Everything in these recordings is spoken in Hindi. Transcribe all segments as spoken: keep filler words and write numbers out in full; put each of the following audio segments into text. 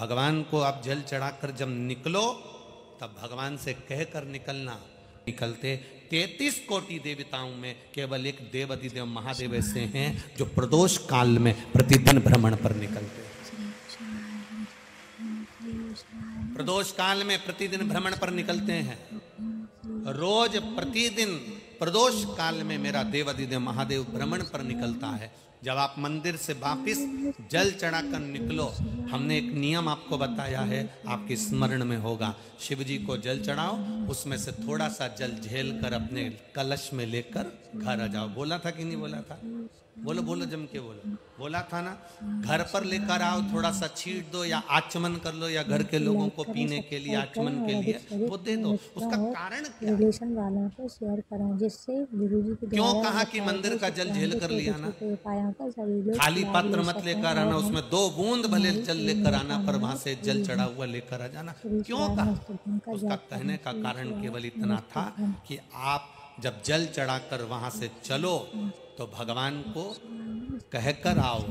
भगवान को आप जल चढ़ाकर जब निकलो तब भगवान से कहकर निकलना। निकलते तैंतीस कोटि देवताओं में केवल एक देवाधिदेव महादेव ऐसे हैं जो प्रदोष काल में प्रतिदिन भ्रमण पर निकलते हैं। प्रदोष काल में प्रतिदिन भ्रमण पर निकलते हैं। रोज प्रतिदिन प्रदोष काल में मेरा देवाधिदेव महादेव भ्रमण पर निकलता है। जब आप मंदिर से वापिस जल चढ़ाकर निकलो, हमने एक नियम आपको बताया है, आपके स्मरण में होगा। शिव जी को जल चढ़ाओ, उसमें से थोड़ा सा जल झेल कर अपने कलश में लेकर घर आ जाओ। बोला था कि नहीं बोला था? बोलो बोलो, जम के बोलो। बोला था ना? घर पर लेकर आओ, थोड़ा सा छींट दो या आचमन कर लो, या घर के लोगों को पीने के लिए आचमन के लिए वो दे दो। उसका कारण क्या? रिलेशन वाला को शेयर करा, जिससे गुरुजी की। क्यों कहा कि मंदिर का जल झेल कर लिया ना? खाली पात्र मत लेकर आना, उसमें दो बूंद भले जल लेकर आना, पर वहां से जल चढ़ा हुआ लेकर आ जाना। क्यों कहा? उसका कहने का कारण केवल इतना था कि आप जब जल चढ़ाकर वहां से चलो तो भगवान को कहकर आओ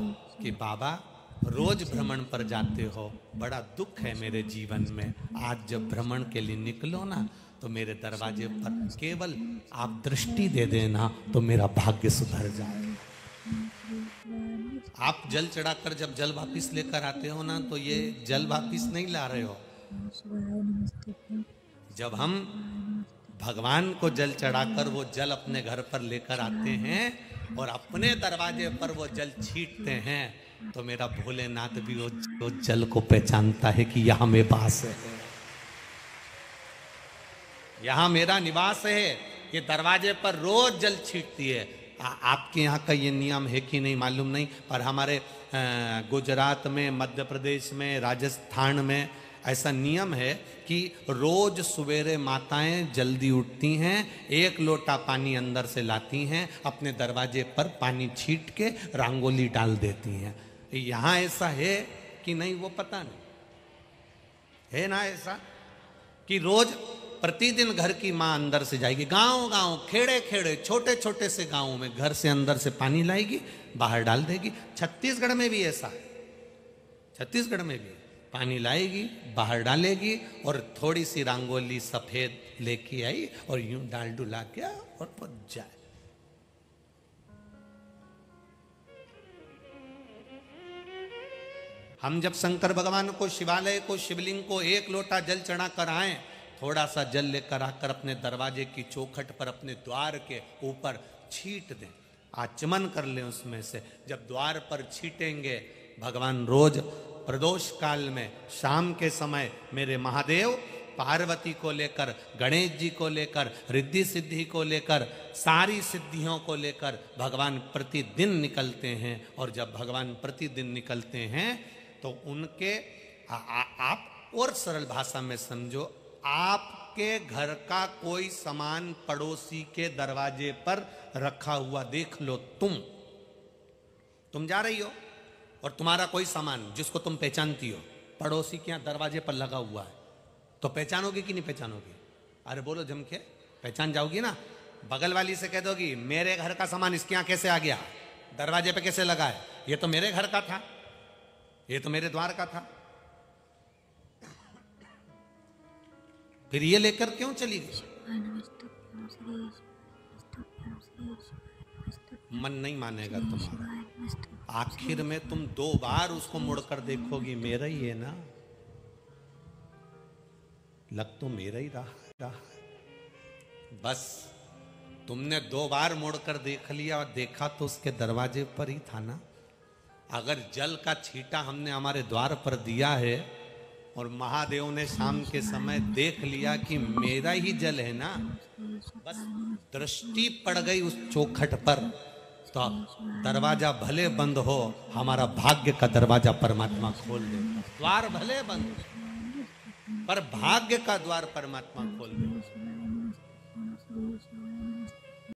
कि बाबा, रोज भ्रमण पर जाते हो, बड़ा दुख है मेरे जीवन में, आज जब भ्रमण के लिए निकलो ना तो मेरे दरवाजे पर केवल आप दृष्टि दे देना तो मेरा भाग्य सुधर जाए। आप जल चढ़ाकर जब जल वापिस लेकर आते हो ना तो ये जल वापिस नहीं ला रहे हो। जब हम भगवान को जल चढ़ाकर वो जल अपने घर पर लेकर आते हैं और अपने दरवाजे पर वो जल छींटते हैं तो मेरा भोलेनाथ भी वो, वो जल को पहचानता है कि यहाँ मेरे पास है, यहाँ मेरा निवास है। ये दरवाजे पर रोज जल छींटती है। आ, आपके यहाँ का ये नियम है कि नहीं मालूम नहीं, पर हमारे आ, गुजरात में, मध्य प्रदेश में, राजस्थान में ऐसा नियम है कि रोज सवेरे माताएं जल्दी उठती हैं, एक लोटा पानी अंदर से लाती हैं, अपने दरवाजे पर पानी छींट के रंगोली डाल देती हैं। यहाँ ऐसा है कि नहीं वो पता नहीं है ना, ऐसा कि रोज प्रतिदिन घर की माँ अंदर से जाएगी, गांव गांव, खेड़े खेड़े, छोटे छोटे से गांवों में घर से अंदर से पानी लाएगी, बाहर डाल देगी। छत्तीसगढ़ में भी ऐसा है, छत्तीसगढ़ में भी पानी लाएगी, बाहर डालेगी और थोड़ी सी रंगोली सफेद लेके आई और यूं डाल डुला के और पहुंच जाए। हम जब शंकर भगवान को, शिवालय को, शिवलिंग को एक लोटा जल चढ़ा कर आए, थोड़ा सा जल लेकर आकर अपने दरवाजे की चौखट पर, अपने द्वार के ऊपर छींट दें, आचमन कर लें उसमें से। जब द्वार पर छींटेंगे, भगवान रोज प्रदोष काल में शाम के समय मेरे महादेव पार्वती को लेकर, गणेश जी को लेकर, रिद्धि सिद्धि को लेकर, सारी सिद्धियों को लेकर भगवान प्रतिदिन निकलते हैं। और जब भगवान प्रतिदिन निकलते हैं तो उनके आ, आ, आप और सरल भाषा में समझो, आपके घर का कोई सामान पड़ोसी के दरवाजे पर रखा हुआ देख लो, तुम तुम जा रही हो और तुम्हारा कोई सामान जिसको तुम पहचानती हो पड़ोसी के यहाँ दरवाजे पर लगा हुआ है, तो पहचानोगे कि नहीं पहचानोगे? अरे बोलो जम के, पहचान जाओगी ना। बगल वाली से कह दोगी, मेरे घर का सामान इसके यहाँ कैसे आ गया, दरवाजे पे कैसे लगा है, ये तो मेरे घर का था, ये तो मेरे द्वार का था, फिर ये लेकर क्यों चली गई? मन नहीं मानेगा तुम्हारा। आखिर में तुम दो बार उसको मुड़कर देखोगी, मेरा ही है ना, लग तो मेरा ही रहा। बस तुमने दो बार मुड़कर देख लिया और देखा तो उसके दरवाजे पर ही था ना। अगर जल का छींटा हमने हमारे द्वार पर दिया है और महादेव ने शाम के समय देख लिया कि मेरा ही जल है ना, बस दृष्टि पड़ गई उस चौखट पर, तो दरवाजा भले बंद हो, हमारा भाग्य का दरवाजा परमात्मा खोल देगा। द्वार भले बंद हो पर भाग्य का द्वार परमात्मा खोल देगा।